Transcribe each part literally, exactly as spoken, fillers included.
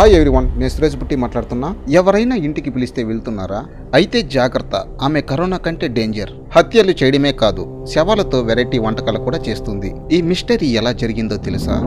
Hi everyone, నేను సురేష్ బుట్టి మాట్లాడుతున్నా. ఎవరైనా ఇంటికి పిలిస్తే వెళ్తున్నారా? అయితే జాగ్రత్త, ఆమె కరోనా కంటే డేంజర్. హత్యలు చేయడమే కాదు, శవాలతో వెరైటీ వంటకాలు కూడా చేస్తుంది. ఈ మిస్టరీ ఎలా జరిగిందో తెలుసా?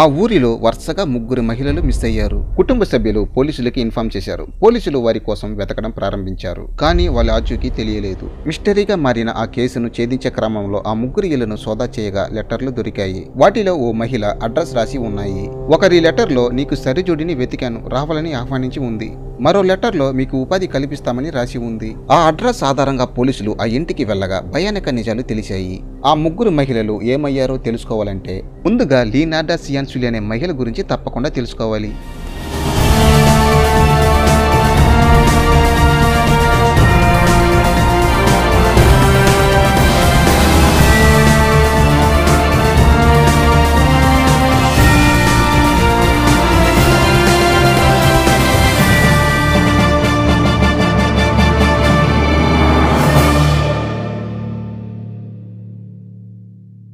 ఆ ఊరిలో వరుసగా ముగ్గురు మహిళలు మిస్ అయ్యారు. కుటుంబ సభ్యులు పోలీసులకి ఇన్ఫార్మ్ చేశారు. పోలీసులు వారి కోసం వెతకడం ప్రారంభించారు, కానీ వాళ్ళ ఆచూకీ తెలియలేదు. మిస్టరీగా మారిన ఆ కేసును ఛేదించే క్రమంలో ఆ ముగ్గురు ఇళ్లను సోదా చేయగా లెటర్లు దొరికాయి. వాటిలో ఓ మహిళ అడ్రస్ రాసి ఉన్నాయి. ఒకరి లెటర్లో నీకు సరిజోడిని వెతికాను, రావాలని ఆహ్వానించి ఉంది. మరో లెటర్లో మీకు ఉపాధి కల్పిస్తామని రాసి ఉంది. ఆ అడ్రస్ ఆధారంగా పోలీసులు ఆ ఇంటికి వెళ్ళగా భయానక నిజాలు తెలిసాయి. ఆ ముగ్గురు మహిళలు ఏమయ్యారో తెలుసుకోవాలంటే ముందుగా లీనార్డా సియాన్సులి అనే మహిళ గురించి తప్పకుండా తెలుసుకోవాలి.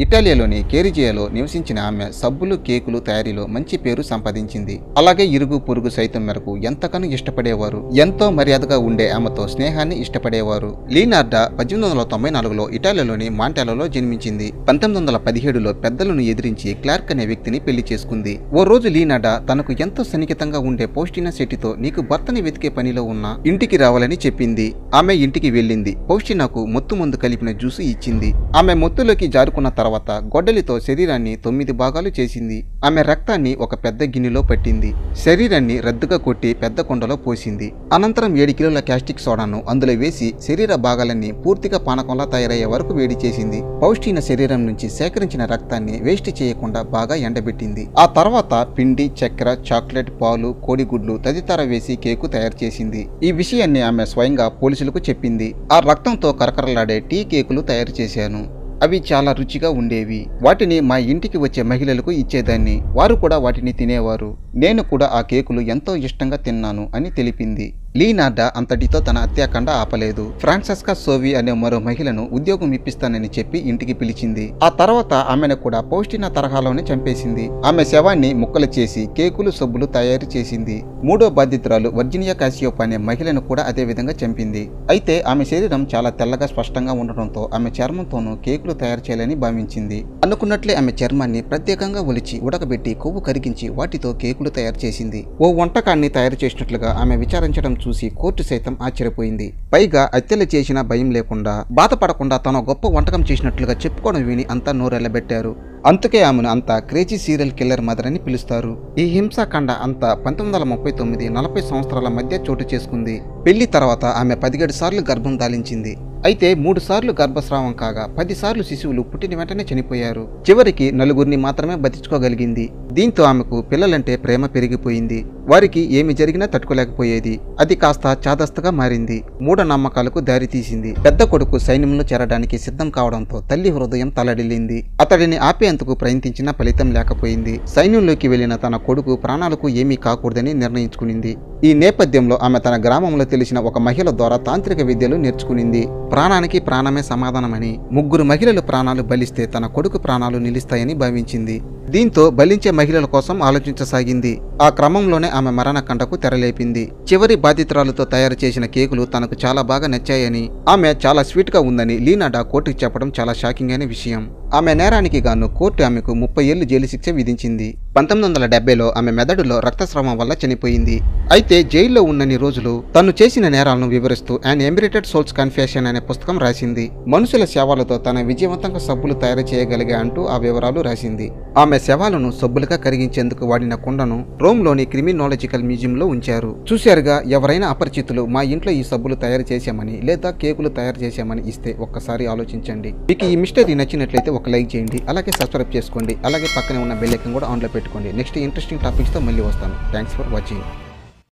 ఇటాలియాలోని కేరిజియాలో నివసించిన ఆమె సబ్బులు, కేకులు తయారీలో మంచి పేరు సంపాదించింది. అలాగే ఇరుగు పొరుగు సైతం మేరకు ఎంతగానో ఇష్టపడేవారు. ఎంతో మర్యాదగా ఉండే ఆమెతో స్నేహాన్ని ఇష్టపడేవారు. లీనార్డా పద్దెనిమిది వందల తొంభై నాలుగులో ఇటాలియాలోని మాంటాలలో జన్మించింది. పంతొమ్మిది వందల పదిహేడులో పెద్దలను ఎదిరించి క్లార్క్ అనే వ్యక్తిని పెళ్లి చేసుకుంది. ఓ రోజు లీనార్డా తనకు ఎంతో సన్నిహితంగా ఉండే పౌస్టినా శెట్టితో నీకు భర్తని వెతికే పనిలో ఉన్నా, ఇంటికి రావాలని చెప్పింది. ఆమె ఇంటికి వెళ్ళింది. పౌస్టినాకు మొత్తు మందు కలిపిన జ్యూసు ఇచ్చింది. ఆమె మొత్తులోకి జారుకున్న తర్వాత గొడ్డలితో శరీరాన్ని తొమ్మిది భాగాలు చేసింది. ఆమె రక్తాన్ని ఒక పెద్ద గిన్నెలో పట్టింది. శరీరాన్ని రద్దుగా కొట్టి పెద్ద కుండలో పోసింది. అనంతరం ఏడు కిలోల కాస్టిక్ సోడాను అందులో వేసి శరీర భాగాలన్నీ పూర్తిగా పానకంలా తయారయ్యే వరకు వేడి చేసింది. పౌష్టిన శరీరం నుంచి సేకరించిన రక్తాన్ని వేస్ట్ చేయకుండా బాగా ఎండబెట్టింది. ఆ తర్వాత పిండి, చక్కెర, చాక్లెట్, పాలు, కోడిగుడ్లు తదితర వేసి కేకు తయారు చేసింది. ఈ విషయాన్ని ఆమె స్వయంగా పోలీసులకు చెప్పింది. ఆ రక్తంతో కరకరలాడే టీ కేకులు తయారు చేశాను. అవి చాలా రుచిగా ఉండేవి. వాటిని మా ఇంటికి వచ్చే మహిళలకు ఇచ్చేదాన్ని. వారు కూడా వాటిని తినేవారు. నేను కూడా ఆ కేకులు ఎంతో ఇష్టంగా తిన్నాను అని తెలిపింది. లీనార్డా అంతటితో తన హత్యాకాండ ఆపలేదు. ఫ్రాన్సెస్కా సోవి అనే మరో మహిళను ఉద్యోగం ఇప్పిస్తానని చెప్పి ఇంటికి పిలిచింది. ఆ తర్వాత ఆమెను కూడా పౌష్టినా తరహాలోనే చంపేసింది. ఆమె శవాన్ని ముక్కలు చేసి కేకులు, సబ్బులు తయారు చేసింది. మూడో బాధితురాలు వర్జీనియా కాసియోపా అనే మహిళను కూడా అదే విధంగా చంపింది. అయితే ఆమె శరీరం చాలా తెల్లగా స్పష్టంగా ఉండటంతో ఆమె చర్మంతోనూ కేకులు తయారు చేయాలని భావించింది. అనుకున్నట్లే ఆమె చర్మాన్ని ప్రత్యేకంగా ఒలిచి ఉడకబెట్టి కొవ్వు కరిగించి వాటితో కేకులు తయారు చేసింది. ఓ వంటకాన్ని తయారు చేసినట్లుగా ఆమె విచారించడం చూసి కోర్టు సైతం ఆశ్చర్యపోయింది. పైగా హత్యలు చేసినా భయం లేకుండా, బాధపడకుండా తన గొప్ప వంటకం చేసినట్లుగా చెప్పుకోవడం విని అంతా నోరెళ్లబెట్టారు. అందుకే ఆమెను అంతా క్రేజీ సీరియల్ కిల్లర్ మదర్ అని పిలుస్తారు. ఈ హింసాకాండ అంతా పంతొమ్మిది వందల ముప్పై తొమ్మిది నలభై సంవత్సరాల మధ్య చోటు చేసుకుంది. పెళ్లి తర్వాత ఆమె పదిహేడు సార్లు గర్భం దాలించింది. అయితే మూడు సార్లు గర్భస్రావం కాగా పది సార్లు శిశువులు పుట్టిన వెంటనే చనిపోయారు. చివరికి నలుగురిని మాత్రమే బతించుకోగలిగింది. దీంతో ఆమెకు పిల్లలంటే ప్రేమ పెరిగిపోయింది. వారికి ఏమి జరిగినా తట్టుకోలేకపోయేది. అది కాస్త చాదస్తగా మారింది. మూఢనమ్మకాలకు దారితీసింది. పెద్ద కొడుకు సైన్యంలో చేరడానికి సిద్ధం కావడంతో తల్లి హృదయం తలడిల్లింది. అతడిని ఆపేందుకు ప్రయత్నించిన ఫలితం లేకపోయింది. సైన్యంలోకి వెళ్లిన తన కొడుకు ప్రాణాలకు ఏమీ కాకూడదని నిర్ణయించుకునింది. ఈ నేపథ్యంలో ఆమె తన గ్రామంలో తెలిసిన ఒక మహిళ ద్వారా తాంత్రిక విద్యలు నేర్చుకునింది. ప్రాణానికి ప్రాణమే సమాధానమని, ముగ్గురు మహిళలు ప్రాణాలు బలిస్తే తన కొడుకు ప్రాణాలు నిలుస్తాయని భావించింది. దీంతో బలించే మహిళల కోసం ఆలోచించసాగింది. ఆ క్రమంలోనే ఆమె మరణకంటకు తెరలేపింది. చివరి బాధితురాలతో తయారు చేసిన కేకులు తనకు చాలా బాగా నచ్చాయని, ఆమె చాలా స్వీట్గా ఉందని లీనాడా కోర్టుకి చెప్పడం చాలా షాకింగ్ అయిన విషయం. ఆమె నేరానికి గాను కోర్టు ఆమెకు ముప్పై ఏళ్లు జైలు శిక్ష విధించింది. పంతొమ్మిది వందల డెబ్బైలో ఆమె మెదడులో రక్తస్రావం వల్ల చనిపోయింది. అయితే జైల్లో ఉన్నన్ని రోజులు తను చేసిన నేరాలను వివరిస్తూ అన్ ఎమిరేటెడ్ సోల్స్ కన్ఫెషన్ అనే పుస్తకం రాసింది. మనుషుల శవాలతో తన విజయవంతంగా సబ్బులు తయారు చేయగలిగా అంటూ ఆ వివరాలు రాసింది. ఆమె శవాలను సబ్బులుగా కరిగించేందుకు వాడిన కుండను రోమ్లోని క్రిమినాలజికల్ మ్యూజియంలో ఉంచారు. చూశారుగా, ఎవరైనా అపరిచితులు మా ఇంట్లో ఈ సబ్బులు తయారు చేశామని లేదా కేకులు తయారు చేశామని ఇస్తే ఒక్కసారి ఆలోచించండి. మీకు ఈ మిస్టరీ నచ్చినట్లయితే ఒక లైక్ చేయండి, అలాగే సబ్స్క్రైబ్ చేసుకోండి, అలాగే పక్కనే ఉన్న బెల్ ఐకాన్ కూడా ఆన్లో పెట్టుకోండి. నెక్స్ట్ ఇంట్రెస్టింగ్ టాపిక్స్తో మళ్ళీ వస్తాను. Thanks for watching.